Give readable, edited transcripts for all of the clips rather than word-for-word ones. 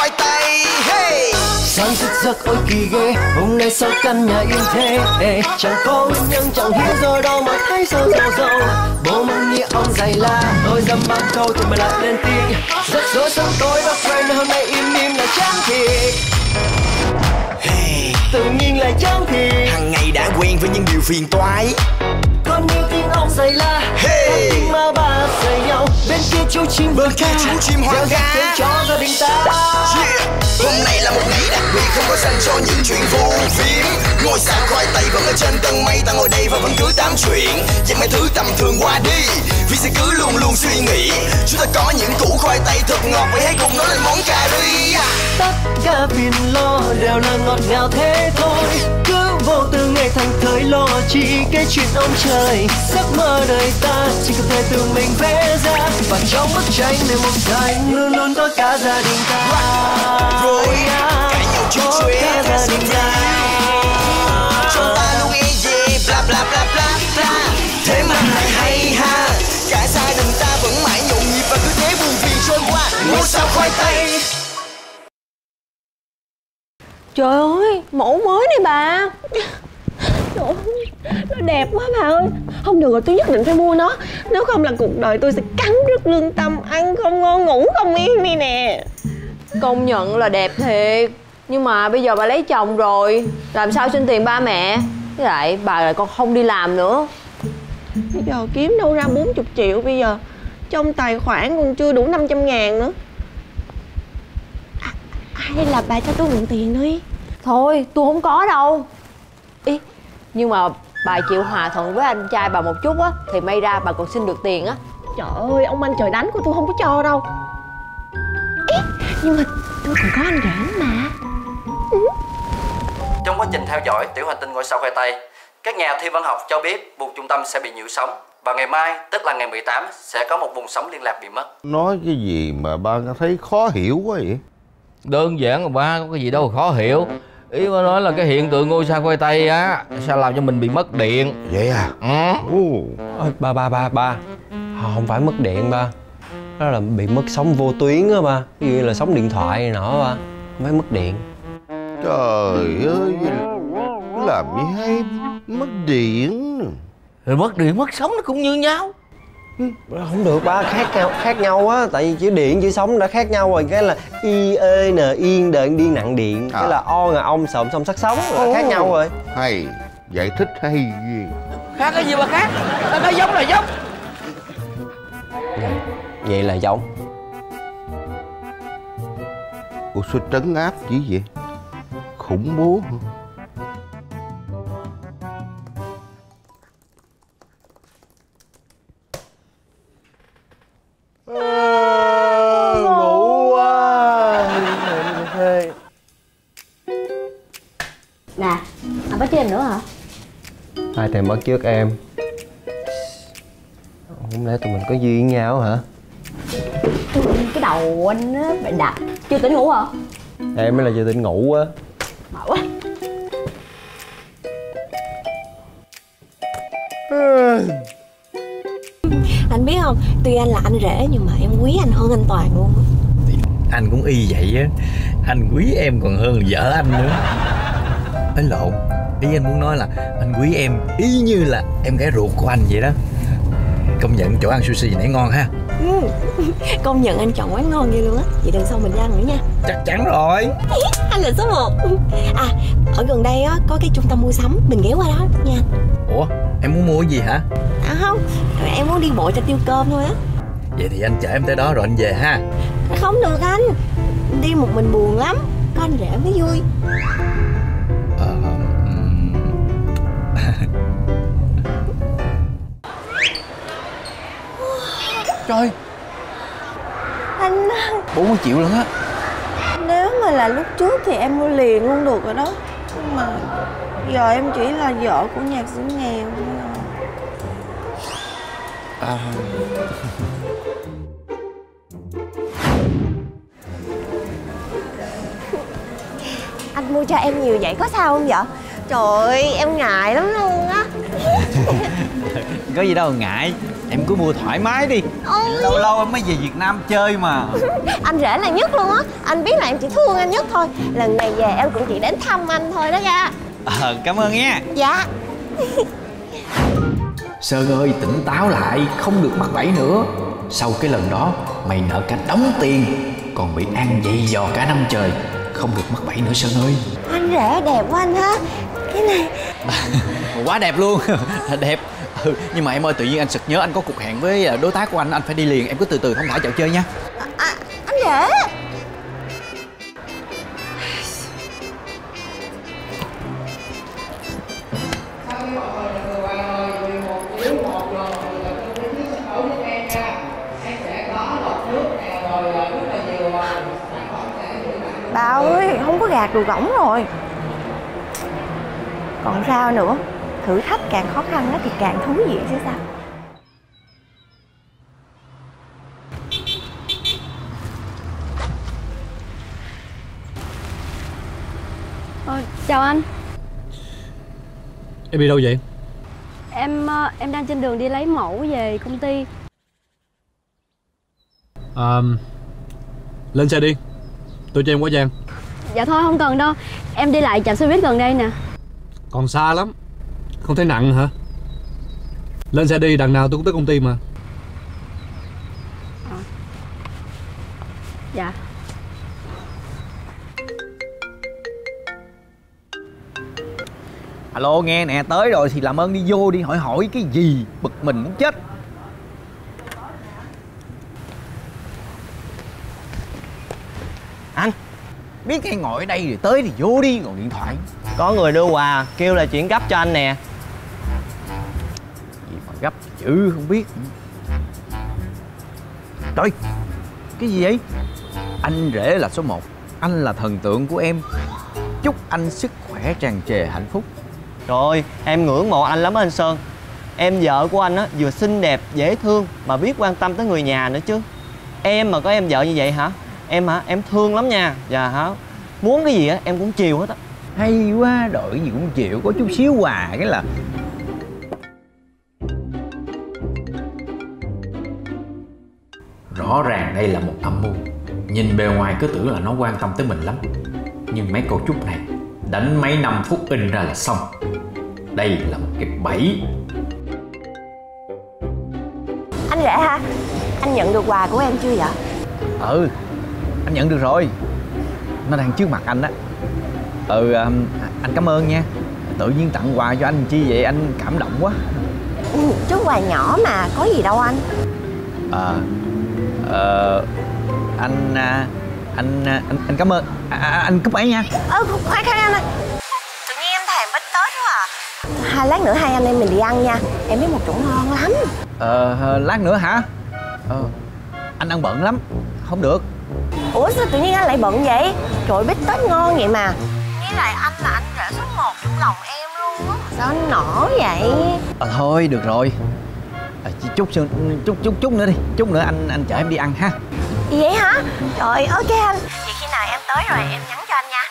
khoai tây. Hey! Sáng thức giấc ôi kỳ ghê, hôm nay sao căn nhà yên thế? Hey, chẳng có nguyên nhân chẳng hiểu do đâu mà thấy sao dầu dầu. Bố mong nghĩa ông dày la, tôi dâm mang câu thì mà lại lên tiếng. Giấc rối sáng tối và friend hôm nay im là chán thiệt. Hey. Tự nhiên là chán thiệt. Hằng ngày đã quen với những điều phiền toái. Con nghe tiếng ông dày la, hey. Tiếng ma bà dày nhau. Bên kia chú chim bên kia chú chim hoang dã cho gia đình ta. Yeah. Hôm nay là một ngày đặc biệt không có dành cho những chuyện vô phím. Ngôi sao khoai tây vẫn ở trên tầng mây, ta ngồi đây và vẫn cứ tám chuyện. Vậy mấy thứ tầm thường qua đi, vì sẽ cứ luôn luôn suy nghĩ. Chúng ta có những củ khoai tây thật ngọt, vậy hãy cùng nói lên món cà ri. Tất cả phiền lo đều là ngọt ngào thế thôi. Cứ vô tư ngày thằng thời lo chỉ cái chuyện ông trời. Giấc mơ đời ta chỉ có thể tự mình vẽ ra. Và trong bức tranh này một ngày luôn luôn có cả gia đình ta. Rồi cả nhiều chuyện chuyện cả gia đình ta. Chúng ta luôn ý gì bla bla bla bla bla. Thế mà hay ha, cả gia đình ta vẫn mãi nhộn nhịp và cứ thế buồn phiền trôi qua. Ngôi sao khoai tây. Trời ơi, mẫu mới này bà. Trời ơi, nó đẹp quá bà ơi. Không được rồi, tôi nhất định phải mua nó. Nếu không là cuộc đời tôi sẽ cắn rứt lương tâm. Ăn không ngon, ngủ không yên đi nè. Công nhận là đẹp thiệt. Nhưng mà bây giờ bà lấy chồng rồi, làm sao xin tiền ba mẹ? Với lại bà lại còn không đi làm nữa. Bây giờ kiếm đâu ra 40 triệu bây giờ. Trong tài khoản còn chưa đủ 500 ngàn nữa. Hay là bà cho tôi mượn tiền đi. Thôi tôi không có đâu. Ý, nhưng mà bà chịu hòa thuận với anh trai bà một chút á, thì may ra bà còn xin được tiền á. Trời ơi, ông anh trời đánh của tôi không có cho đâu. Ý, nhưng mà tôi còn có anh rể mà. Trong quá trình theo dõi tiểu hành tinh Ngôi sao khoai tây, các nhà thiên văn học cho biết vùng trung tâm sẽ bị nhiễu sóng. Và ngày mai, tức là ngày 18, sẽ có một vùng sóng liên lạc bị mất. Nói cái gì mà ba thấy khó hiểu quá vậy? Đơn giản mà ba, có cái gì đâu khó hiểu. Ý ba nói là cái hiện tượng ngôi sao khoai tây á, sao làm cho mình bị mất điện. Vậy à? Ừ. Ôi, ba không phải mất điện ba. Đó là bị mất sóng vô tuyến á ba. Ví dụ là sóng điện thoại này nọ ba, mới mất điện. Trời ơi, làm gì hay mất điện. Rồi mất điện mất sóng nó cũng như nhau. Không được ba, khác nhau á. Tại vì chữ điện chữ sóng đã khác nhau rồi. Cái là i ê n yên đợi điên nặng điện. Cái là o là ông sộm sông sắc sóng là khác nhau rồi. Hay, giải thích hay gì. Khác cái gì mà khác, ta nói giống là giống. Vậy là giống. Ủa sao trấn áp chỉ vậy? Khủng bố. Nè, anh bắt em nữa hả? Ai thèm bắt trước em. Không lẽ tụi mình có duyên với nhau hả? Cái đầu anh á, bạn đạp. Chưa tỉnh ngủ hả? Em mới là chưa tỉnh ngủ á. Mệt quá. Anh biết không, tuy anh là anh rể nhưng mà em quý anh hơn anh Toàn luôn. Anh cũng y vậy á. Anh quý em còn hơn vợ anh nữa. Anh lộn, ý anh muốn nói là anh quý em ý như là em gái ruột của anh vậy đó. Công nhận chỗ ăn sushi nãy ngon ha. Ừ. Công nhận anh chọn quán ngon ghê luôn á. Vậy đừng sau mình ra nữa nha. Chắc chắn rồi. Anh là số 1. À, ở gần đây á có cái trung tâm mua sắm, mình ghé qua đó nha anh. Ủa, em muốn mua cái gì hả? À không, em muốn đi bộ cho tiêu cơm thôi á. Vậy thì anh chở em tới đó rồi anh về ha. Không được anh, đi một mình buồn lắm, có anh rể mới vui. Trời, anh 40 triệu lận á. Nếu mà là lúc trước thì em mua liền luôn được rồi đó. Nhưng mà giờ em chỉ là vợ của nhạc sĩ nghèo thôi. À. Anh mua cho em nhiều vậy có sao không vậy? Trời ơi, em ngại lắm luôn á. Có gì đâu ngại, em cứ mua thoải mái đi. Ôi, lâu lâu em mới về Việt Nam chơi mà. Anh rể là nhất luôn á. Anh biết là em chỉ thương anh nhất thôi. Lần này về em cũng chỉ đến thăm anh thôi đó nha. Cảm ơn nha. Dạ. Sơn ơi, tỉnh táo lại, không được mắc bẫy nữa. Sau cái lần đó mày nợ cả đống tiền, còn bị An dày dò cả năm trời. Không được mắc bẫy nữa Sơn ơi. Anh rể đẹp quá anh ha. Cái này quá đẹp luôn. Đẹp. Ừ, nhưng mà em ơi, tự nhiên anh sực nhớ anh có cuộc hẹn với đối tác của anh phải đi liền. Em cứ từ từ thông thả dạo chơi nha. Anh rể. Bà ơi, không có gạt đồ gỏng rồi. Còn sao nữa, thử thách càng khó khăn đó thì càng thú vị chứ sao. Chào anh. Em đi đâu vậy? Em đang trên đường đi lấy mẫu về công ty. Lên xe đi, tôi cho em quá gian. Dạ thôi không cần đâu, em đi lại trạm xe buýt gần đây nè. Còn xa lắm, không thấy nặng hả? Lên xe đi, đằng nào tôi cũng tới công ty mà. Dạ. Alo nghe nè, tới rồi thì làm ơn đi vô đi, hỏi hỏi cái gì, bực mình muốn chết. Anh biết cái ngồi ở đây rồi, tới thì vô đi, ngồi điện thoại. Có người đưa quà, kêu là chuyển gấp cho anh nè. Gì mà gấp chữ không biết. Trời, cái gì vậy? Anh rể là số 1, anh là thần tượng của em. Chúc anh sức khỏe tràn trề hạnh phúc. Trời ơi, em ngưỡng mộ anh lắm anh Sơn. Em vợ của anh á, vừa xinh đẹp, dễ thương mà biết quan tâm tới người nhà nữa chứ. Em mà có em vợ như vậy hả? Em hả? Em thương lắm nha. Dạ hả? Muốn cái gì á, em cũng chiều hết á. Hay quá, đội gì cũng chịu, có chút xíu quà cái là. Rõ ràng đây là một âm mưu. Nhìn bề ngoài cứ tưởng là nó quan tâm tới mình lắm, nhưng mấy câu chúc này đánh mấy 5 phút in ra là xong. Đây là một cái bẫy. Anh rể ha, anh nhận được quà của em chưa vậy? Ừ, anh nhận được rồi, nó đang trước mặt anh á. Ừ, anh cảm ơn nha. Tự nhiên tặng quà cho anh chi vậy, anh cảm động quá. Ừ, chứ quà nhỏ mà, có gì đâu anh. Anh cảm ơn. Anh cúp ấy nha. Khoan khoan anh ơi. Tự nhiên em thèm bánh tết quá à. Hai lát nữa hai anh em mình đi ăn nha. Em biết một chỗ ngon lắm. Lát nữa hả? Anh ăn bận lắm, không được. Ủa sao tự nhiên anh lại bận vậy? Trời, bánh tết ngon vậy mà. Nghĩ lại anh là anh rể số 1 trong lòng em luôn á. Sao anh nổ vậy? Thôi được rồi. Chút nữa đi, chút nữa anh chở em đi ăn ha. Vậy hả? Trời, ok anh. Vậy khi nào em tới rồi em nhắn cho anh nha.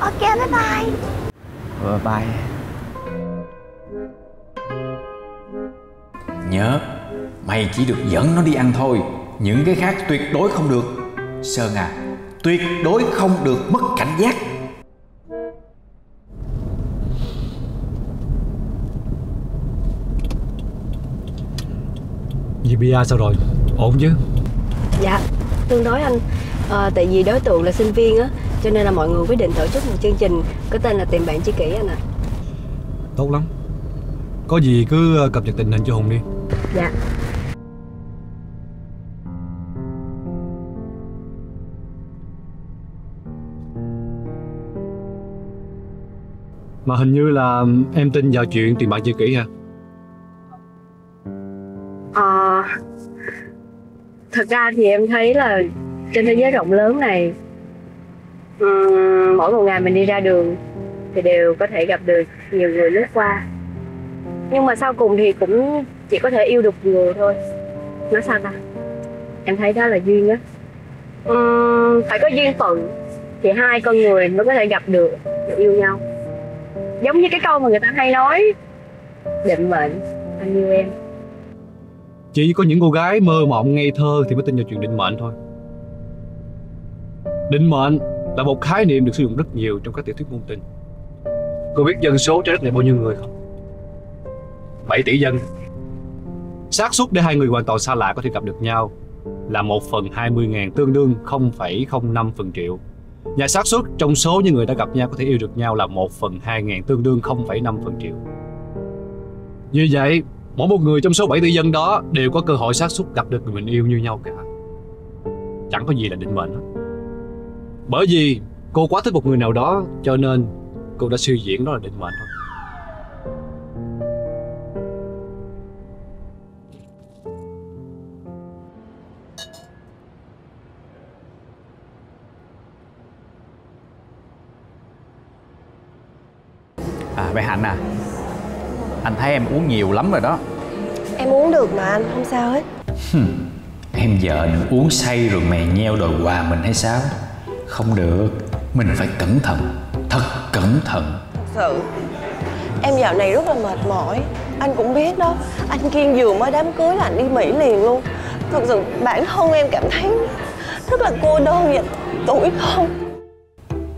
Ok, bye bye. Bye. Nhớ, mày chỉ được dẫn nó đi ăn thôi, những cái khác tuyệt đối không được. Sơn à, tuyệt đối không được mất cảnh giác. GPA sao rồi? Ổn chứ? Dạ, tương đối anh. Tại vì đối tượng là sinh viên á, cho nên là mọi người quyết định tổ chức một chương trình có tên là Tìm Bạn Tri Kỷ anh ạ. Tốt lắm. Có gì cứ cập nhật tình hình cho Hùng đi. Dạ. Mà hình như là em tin vào chuyện Tìm Bạn Tri Kỷ hả? Thật ra thì em thấy là trên thế giới rộng lớn này, mỗi một ngày mình đi ra đường thì đều có thể gặp được nhiều người lướt qua, nhưng mà sau cùng thì cũng chỉ có thể yêu được người thôi. Nói sao ta, em thấy đó là duyên á. Phải có duyên phận thì hai con người mới có thể gặp được, yêu nhau. Giống như cái câu mà người ta hay nói, định mệnh, anh yêu em. Chỉ có những cô gái mơ mộng ngây thơ thì mới tin vào chuyện định mệnh thôi. Định mệnh là một khái niệm được sử dụng rất nhiều trong các tiểu thuyết ngôn tình. Cô biết dân số trái đất này bao nhiêu người không? 7 tỷ dân. Xác suất để hai người hoàn toàn xa lạ có thể gặp được nhau là 1/20.000, tương đương 0,05 phần triệu. Và xác suất trong số những người đã gặp nhau có thể yêu được nhau là 1/2.000, tương đương 0,5 phần triệu. Như vậy, mỗi một người trong số 7 tỷ dân đó đều có cơ hội xác suất gặp được người mình yêu như nhau cả. Chẳng có gì là định mệnh hết. Bởi vì cô quá thích một người nào đó cho nên cô đã suy diễn đó là định mệnh thôi. Bé Hạnh à, anh thấy em uống nhiều lắm rồi đó. Em uống được mà anh, không sao hết. Em vợ nữa, uống say rồi mè nheo đòi quà mình hay sao? Không được, mình phải cẩn thận, thật cẩn thận. Thật sự, em dạo này rất là mệt mỏi. Anh cũng biết đó, anh Kiên vừa mới đám cưới là anh đi Mỹ liền luôn. Thật sự bản thân em cảm thấy rất là cô đơn và tủi thân.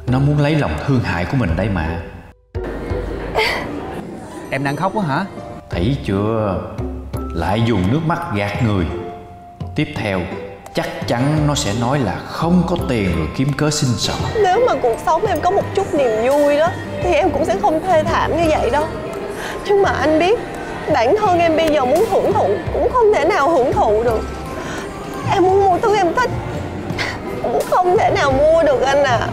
Nó muốn lấy lòng thương hại của mình đây mà. Em đang khóc quá hả? Thấy chưa, lại dùng nước mắt gạt người. Tiếp theo chắc chắn nó sẽ nói là không có tiền rồi kiếm cớ xin xỏ. Nếu mà cuộc sống em có một chút niềm vui đó thì em cũng sẽ không thê thảm như vậy đâu. Nhưng mà anh biết bản thân em bây giờ muốn hưởng thụ cũng không thể nào hưởng thụ được. Em muốn mua thứ em thích cũng không thể nào mua được anh à.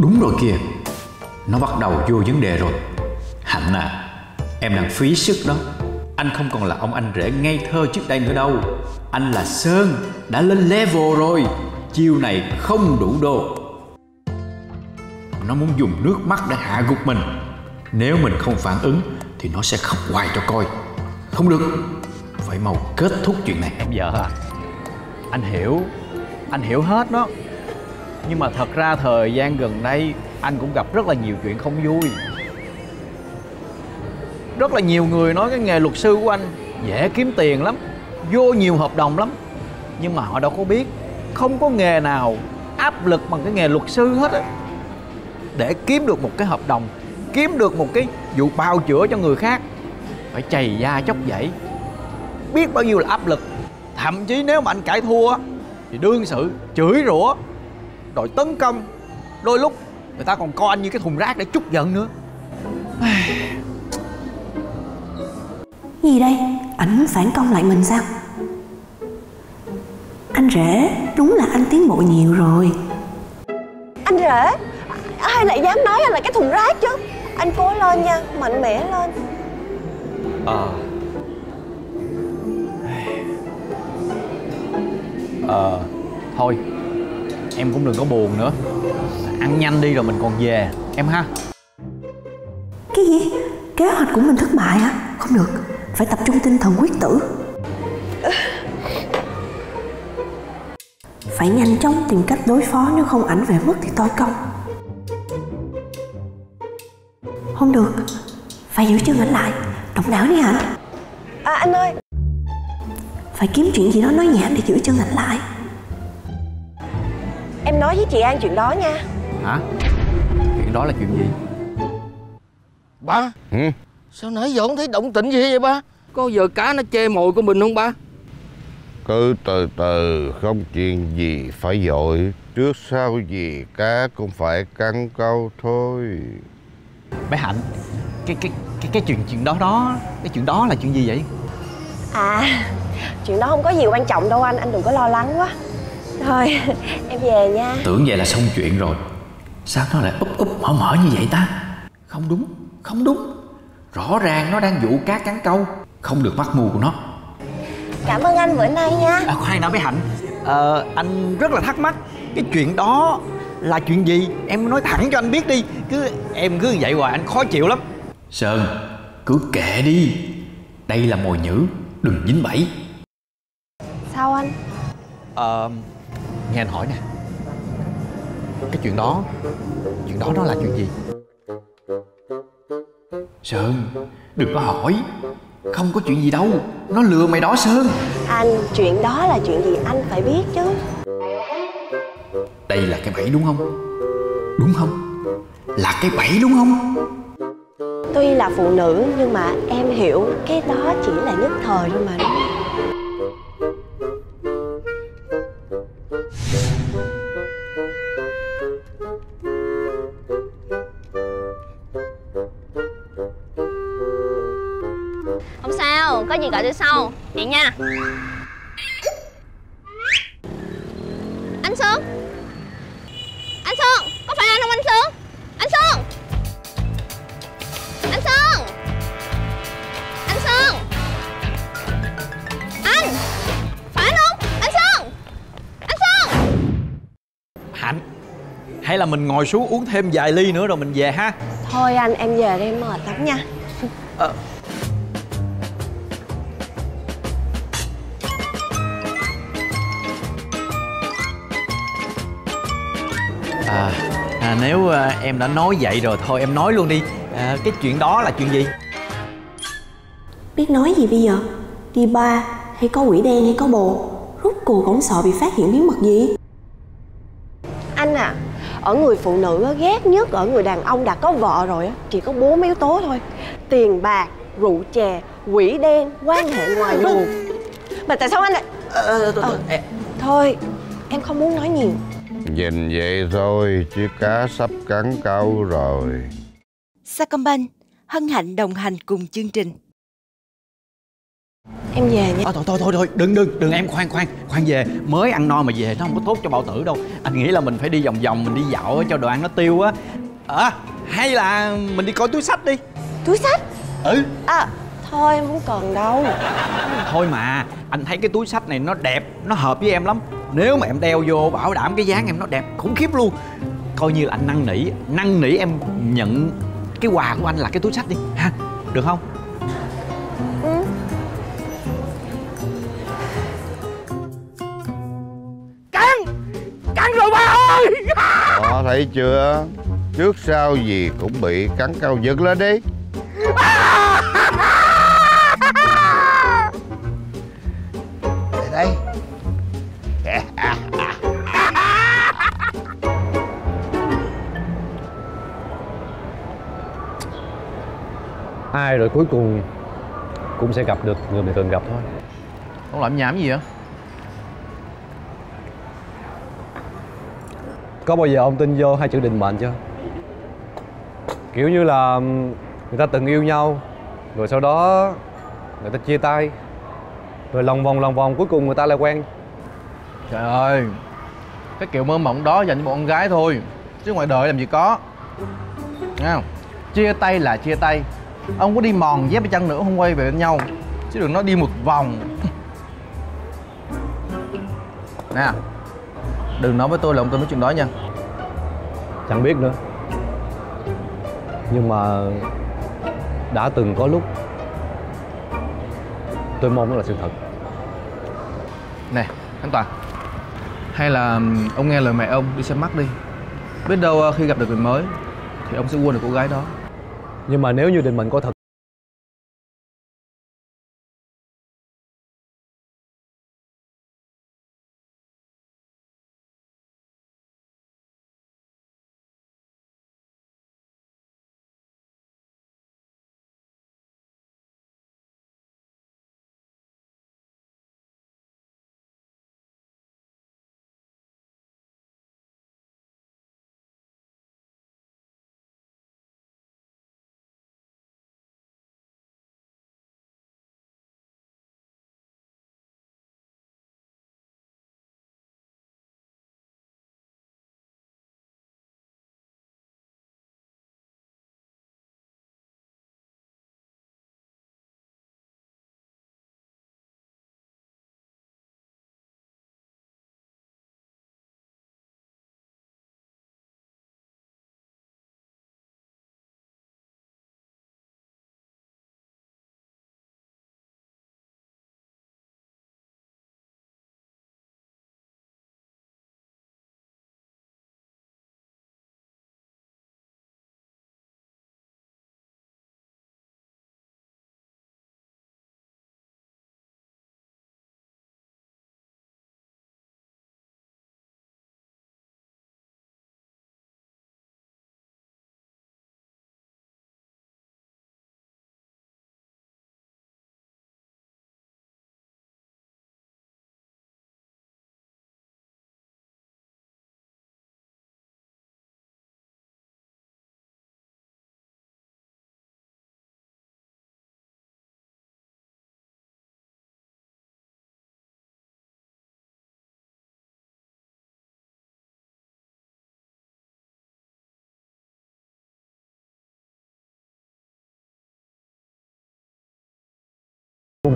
Đúng rồi kìa, nó bắt đầu vô vấn đề rồi. Hạnh à, em đang phí sức đó. Anh không còn là ông anh rể ngây thơ trước đây nữa đâu. Anh là Sơn, đã lên level rồi. Chiêu này không đủ đồ. Nó muốn dùng nước mắt để hạ gục mình. Nếu mình không phản ứng thì nó sẽ khóc hoài cho coi. Không được, phải mau kết thúc chuyện này. Em vợ à, anh hiểu hết đó. Nhưng mà thật ra thời gian gần đây anh cũng gặp rất là nhiều chuyện không vui. Rất là nhiều người nói cái nghề luật sư của anh dễ kiếm tiền lắm, vô nhiều hợp đồng lắm. Nhưng mà họ đâu có biết, không có nghề nào áp lực bằng cái nghề luật sư hết á. Để kiếm được một cái hợp đồng, kiếm được một cái vụ bào chữa cho người khác, phải chày da chóc dẫy, biết bao nhiêu là áp lực. Thậm chí nếu mà anh cãi thua thì đương sự, chửi rủa, đòi tấn công. Đôi lúc người ta còn coi anh như cái thùng rác để trút giận nữa. Gì đây? Ảnh phản công lại mình sao? Anh rể, đúng là anh tiến bộ nhiều rồi. Anh rể? Ai lại dám nói anh là cái thùng rác chứ? Anh cố lên nha, mạnh mẽ lên. Thôi em cũng đừng có buồn nữa, ăn nhanh đi rồi mình còn về em ha. Cái gì? Kế hoạch của mình thất bại hả? Không được, phải tập trung tinh thần quyết tử. Phải nhanh chóng tìm cách đối phó, nếu không ảnh về mất thì tối công. Không được, phải giữ chân ảnh lại, động não đi hả? Anh ơi, phải kiếm chuyện gì đó nói nhảm để giữ chân ảnh lại. Em nói với chị An chuyện đó nha. Hả? Chuyện đó là chuyện gì? Ba? Sao nãy giờ không thấy động tĩnh gì vậy ba? Có giờ cá nó chê mồi của mình không ba? Cứ từ từ, không chuyện gì phải vội. Trước sau gì cá cũng phải cắn câu thôi. Bé Hạnh, cái chuyện đó là chuyện gì vậy? À, chuyện đó không có gì quan trọng đâu anh đừng có lo lắng quá. Thôi, em về nha. Tưởng vậy là xong chuyện rồi, sao nó lại úp úp mở mở như vậy ta? Không đúng. Rõ ràng nó đang dụ cá cắn câu. Không được mắc mù của nó. Cảm ơn anh bữa nay nha. Khoan đã bé Hạnh, anh rất là thắc mắc. Cái chuyện đó là chuyện gì? Em nói thẳng cho anh biết đi. Em cứ vậy hoài anh khó chịu lắm. Sơn, cứ kệ đi. Đây là mồi nhử, đừng dính bẫy. Sao anh? Nghe anh hỏi nè, cái chuyện đó nó là chuyện gì? Sơn, đừng có hỏi. Không có chuyện gì đâu, nó lừa mày đó Sơn. Anh, chuyện đó là chuyện gì anh phải biết chứ. Đây là cái bẫy đúng không? Đúng không? Là cái bẫy đúng không? Tuy là phụ nữ nhưng mà em hiểu cái đó chỉ là nhất thời thôi mà. Không sao, có gì gọi tôi sau vậy nha. Anh Sơn, anh Sơn, có phải anh không anh Sơn? Anh Sơn, anh Sơn, anh Sơn, anh phải không? Anh Sơn, anh Sơn. Hạnh, hay là mình ngồi xuống uống thêm vài ly nữa rồi mình về ha? Thôi anh, em về đi, em mệt lắm nha. Nếu em đã nói vậy rồi, thôi em nói luôn đi. Cái chuyện đó là chuyện gì? Biết nói gì bây giờ? Đi bar hay có quỷ đen hay có bồ, rốt cuộc cũng sợ bị phát hiện bí mật gì? Anh à, ở người phụ nữ ghét nhất ở người đàn ông đã có vợ rồi chỉ có 4 yếu tố thôi: tiền bạc, rượu chè, quỷ đen, quan hệ ngoài luồng. Mà tại sao anh lại... Thôi, em không muốn nói nhiều. Nhìn vậy thôi chứ cá sắp cắn câu rồi. Sacombank hân hạnh đồng hành cùng chương trình. Em về nha. Thôi đừng em khoan về, mới ăn no mà về nó không có tốt cho bao tử đâu. Anh nghĩ là mình phải đi vòng mình đi dạo cho đồ ăn nó tiêu á. Hay là mình đi coi túi xách đi. Túi xách? Ừ. Thôi em không cần đâu. Thôi mà, anh thấy cái túi xách này nó đẹp, nó hợp với em lắm. Nếu mà em đeo vô bảo đảm cái dáng em nó đẹp khủng khiếp luôn. Coi như là anh năn nỉ em nhận cái quà của anh là cái túi xách đi ha, được không? Ừ. Cắn rồi ba ơi. Đó, thấy chưa, trước sau gì cũng bị cắn câu, giật lên đi. Đây ai rồi cuối cùng cũng sẽ gặp được người mình cần gặp thôi. Ông làm nhảm gì vậy? Có bao giờ ông tin vô hai chữ định mệnh chưa? Kiểu như là người ta từng yêu nhau, rồi sau đó người ta chia tay, rồi lòng vòng cuối cùng người ta lại quen. Trời ơi, cái kiểu mơ mộng đó dành cho bọn con gái thôi, chứ ngoài đời làm gì có. Nghe không? Chia tay là chia tay, ông có đi mòn dép chăng nữa không quay về bên nhau, chứ đừng nói đi một vòng. Nè, đừng nói với tôi là ông tin với chuyện đó nha. Chẳng biết nữa, nhưng mà đã từng có lúc tôi mong nó là sự thật. Nè Khánh Toàn, hay là ông nghe lời mẹ ông đi xem mắt đi, biết đâu khi gặp được người mới thì ông sẽ quên được cô gái đó. Nhưng mà nếu như định mệnh có thật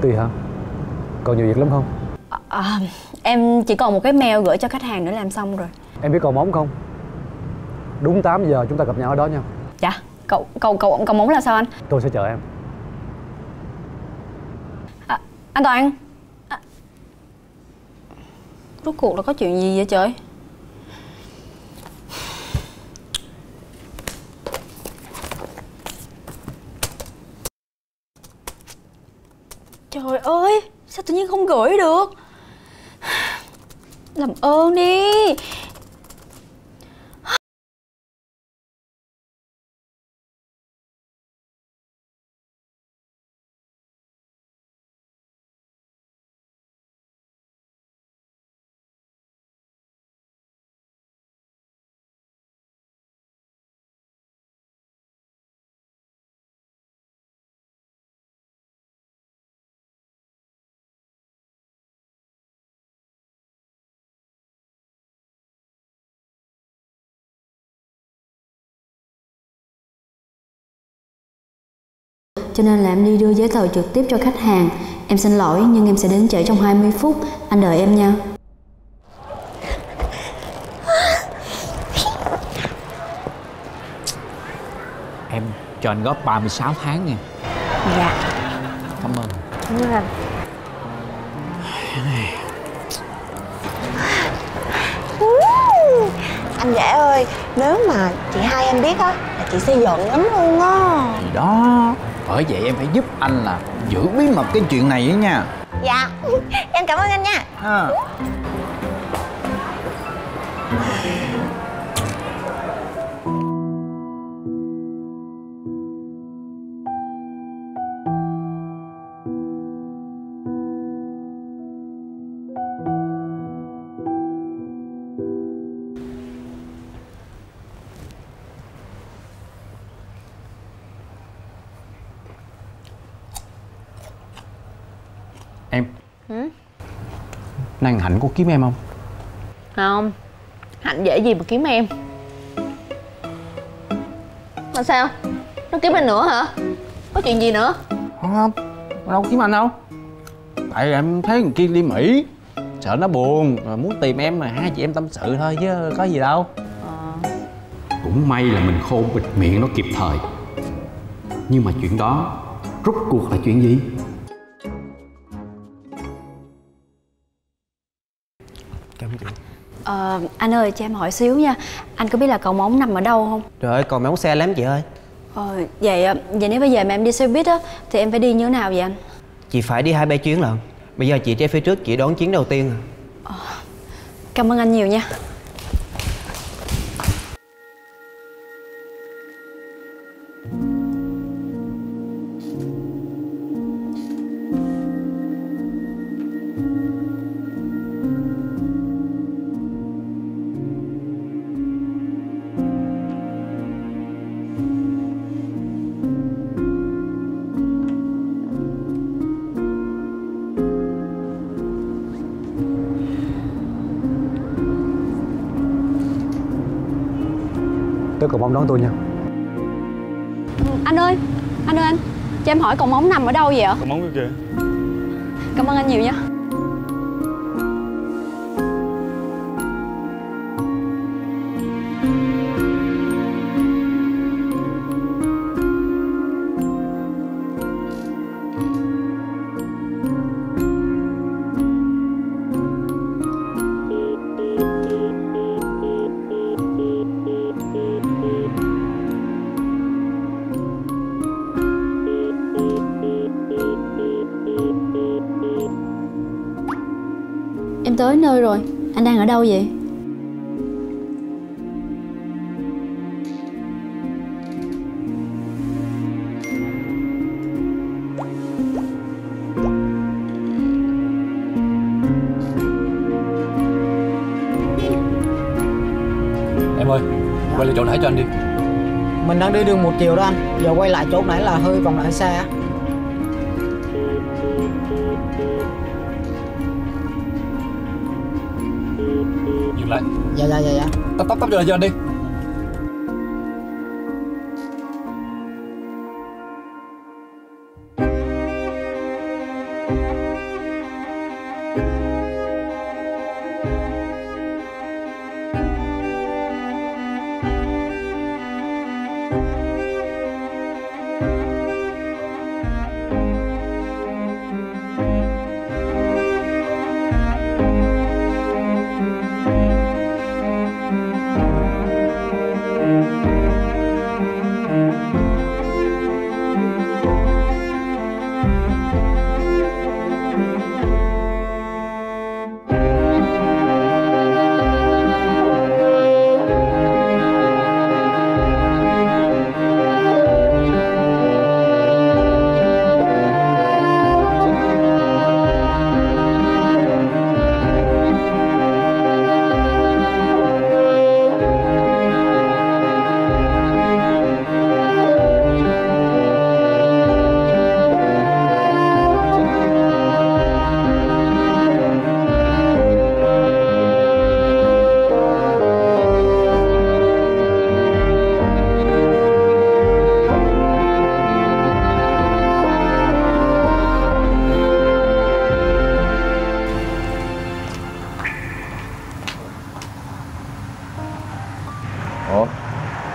Tùy hả? Còn nhiều việc lắm không? Em chỉ còn một cái mail gửi cho khách hàng nữa làm xong rồi. Em biết cầu móng không? Đúng 8 giờ chúng ta gặp nhau ở đó nha. Dạ. Cầu móng là sao anh? Tôi sẽ chờ em. Anh Toàn, rốt cuộc là có chuyện gì vậy trời? Trời ơi, sao tự nhiên không gửi được? Làm ơn đi. Cho nên là em đi đưa giấy tờ trực tiếp cho khách hàng. Em xin lỗi nhưng em sẽ đến trễ trong 20 phút. Anh đợi em nha. Em cho anh góp 36 tháng nha. Dạ. Cảm ơn. Cảm ơn anh. Anh Dễ ơi, nếu mà chị hai em biết á là chị sẽ giận lắm luôn á. Thì đó, bởi vậy em phải giúp anh là giữ bí mật cái chuyện này ấy nha. Dạ, em cảm ơn anh nha. Năng Hạnh có kiếm em không? Không, Hạnh dễ gì mà kiếm em. Mà sao? Nó kiếm anh nữa hả? Có chuyện gì nữa? Không, đâu kiếm anh đâu. Tại em thấy thằng kia đi Mỹ, sợ nó buồn, muốn tìm em mà hai chị em tâm sự thôi chứ có gì đâu. Cũng may là mình khôn bịt miệng nó kịp thời. Nhưng mà chuyện đó rốt cuộc là chuyện gì? Anh ơi, cho em hỏi xíu nha. Anh có biết là cầu móng nằm ở đâu không? Trời ơi, cầu móng xe lắm chị ơi. Vậy nếu bây giờ mà em đi xe buýt á thì em phải đi như thế nào vậy anh? Chị phải đi 2-3 chuyến lận. Bây giờ chị ra phía trước chị đón chuyến đầu tiên. Cảm ơn anh nhiều nha. Cầu móng đón tôi nha. Anh ơi, anh ơi anh, cho em hỏi cầu móng nằm ở đâu vậy ạ? Cầu móng kìa. Cảm ơn anh nhiều nha. Tới nơi rồi. Anh đang ở đâu vậy? Em ơi, quay lại chỗ nãy cho anh đi. Mình đang đi đường một chiều đó anh. Giờ quay lại chỗ nãy là hơi vòng lại xa. Lại. Dạ. Tấp vô cho anh đi.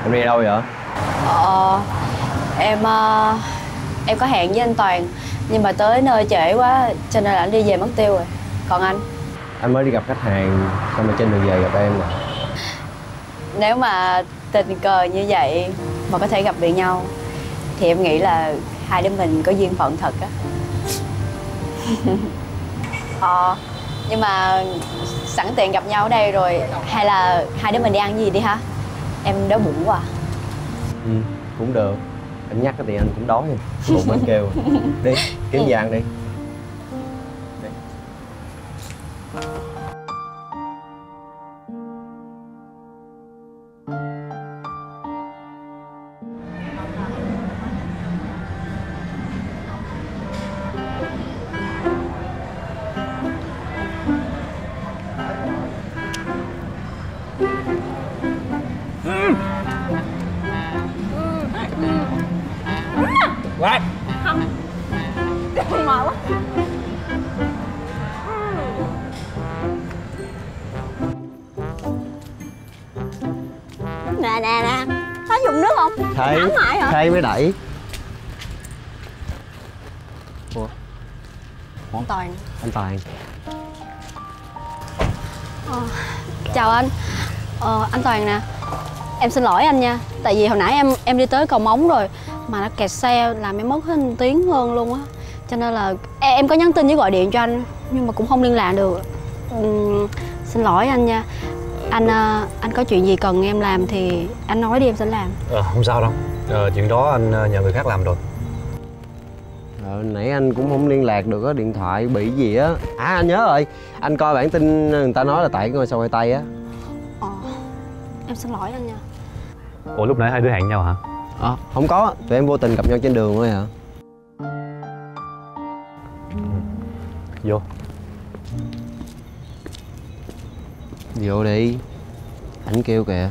Em đi đâu vậy? Em có hẹn với anh Toàn, nhưng mà tới nơi trễ quá cho nên là anh đi về mất tiêu rồi. Còn anh? Anh mới đi gặp khách hàng, xong rồi trên đường về gặp em rồi. Nếu mà tình cờ như vậy mà có thể gặp được nhau thì em nghĩ là hai đứa mình có duyên phận thật á. Nhưng mà sẵn tiện gặp nhau ở đây rồi, hay là hai đứa mình đi ăn gì đi ha? Em đói bụng quá. Ừ, cũng được. Anh nhắc thì anh cũng đói rồi. Bụng anh kêu rồi. Đi, kiếm gì ăn đi. Đi. Lại không mệt quá. Nè có dùng nước không? Thay mới đẩy. Ủa? Anh Toàn. Chào anh. Anh Toàn nè, em xin lỗi anh nha, tại vì hồi nãy em đi tới cầu Móng rồi mà nó kẹt xe làm em mất hết 1 tiếng hơn luôn á, cho nên là em có nhắn tin với gọi điện cho anh nhưng mà cũng không liên lạc được. Xin lỗi anh nha anh có chuyện gì cần em làm thì anh nói đi, em sẽ làm. Không sao đâu, chuyện đó anh nhờ người khác làm rồi. Nãy anh cũng không liên lạc được á, điện thoại bị gì á. Anh nhớ rồi, anh coi bản tin người ta nói là tại Ngôi Sao Khoai Tây á. Em xin lỗi anh nha. Ủa lúc nãy hai đứa hẹn nhau hả? Không có, tụi em vô tình gặp nhau trên đường thôi hả? Vô đi. Ảnh kêu kìa.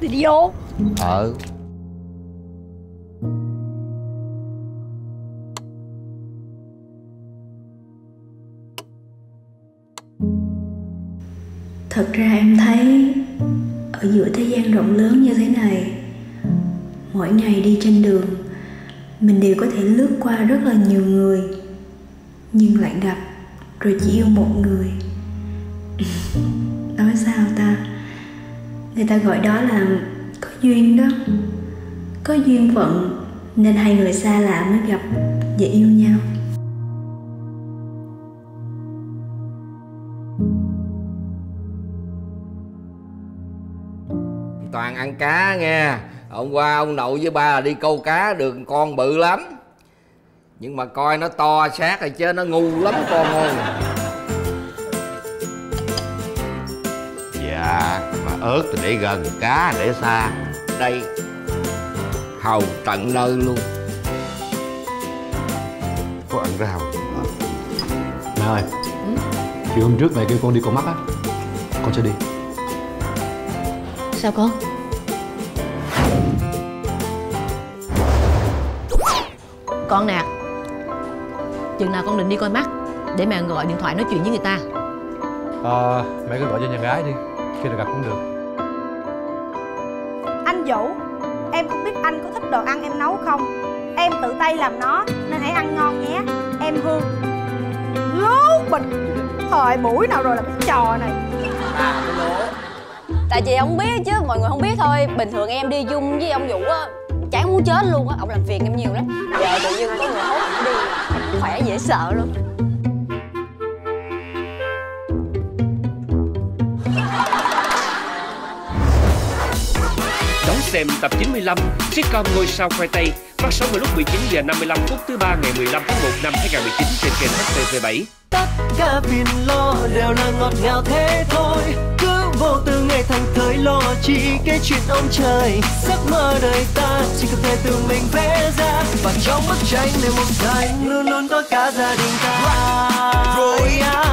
Thì đi vô. Thật ra em thấy ở giữa thế gian rộng lớn như thế này, mỗi ngày đi trên đường mình đều có thể lướt qua rất là nhiều người, nhưng lại gặp rồi chỉ yêu một người. Nói sao ta, người ta gọi đó là có duyên đó. Có duyên phận nên hai người xa lạ mới gặp và yêu nhau. Toàn ăn cá nghe. Hôm qua ông nội với ba là đi câu cá được con bự lắm. Nhưng mà coi nó to xác rồi chứ nó ngu lắm con ơi. Dạ, mà ớt thì để gần, cá để xa. Đây, hầu tận nơi luôn. Có ăn ra hầu. Mẹ ơi, chiều hôm trước mẹ kêu con đi con mắt á, con sẽ đi. Sao con? Con nè, chừng nào con định đi coi mắt? để mà gọi điện thoại nói chuyện với người ta? Mẹ cứ gọi cho nhà gái đi, khi nào gặp cũng được. Anh Vũ, em không biết anh có thích đồ ăn em nấu không? Em tự tay làm nó nên hãy ăn ngon nhé, em Hương. Lố mình, thời buổi nào rồi là cái trò này. Tại chị không biết chứ mọi người không biết thôi. Bình thường em đi chung với ông Vũ á, chán muốn chết luôn á, ông làm phiền em nhiều lắm. Giờ tự nhiên có người hốt em đi, khỏe dễ sợ luôn. Đón xem tập 95 sitcom Ngôi Sao Khoai Tây phát sóng vào lúc 19h55 phút thứ ba ngày 15 tháng 1 năm 2019 trên kênh HTV7. Tất cả phiền lo đều là ngọt ngào thế thôi, cứ vô tư ngày thành thời lo chỉ cái chuyện ông trời. Giấc mơ đời ta chỉ có thể tự mình vẽ ra, và trong bức tranh này một dài luôn luôn có cả gia đình ta. Rồi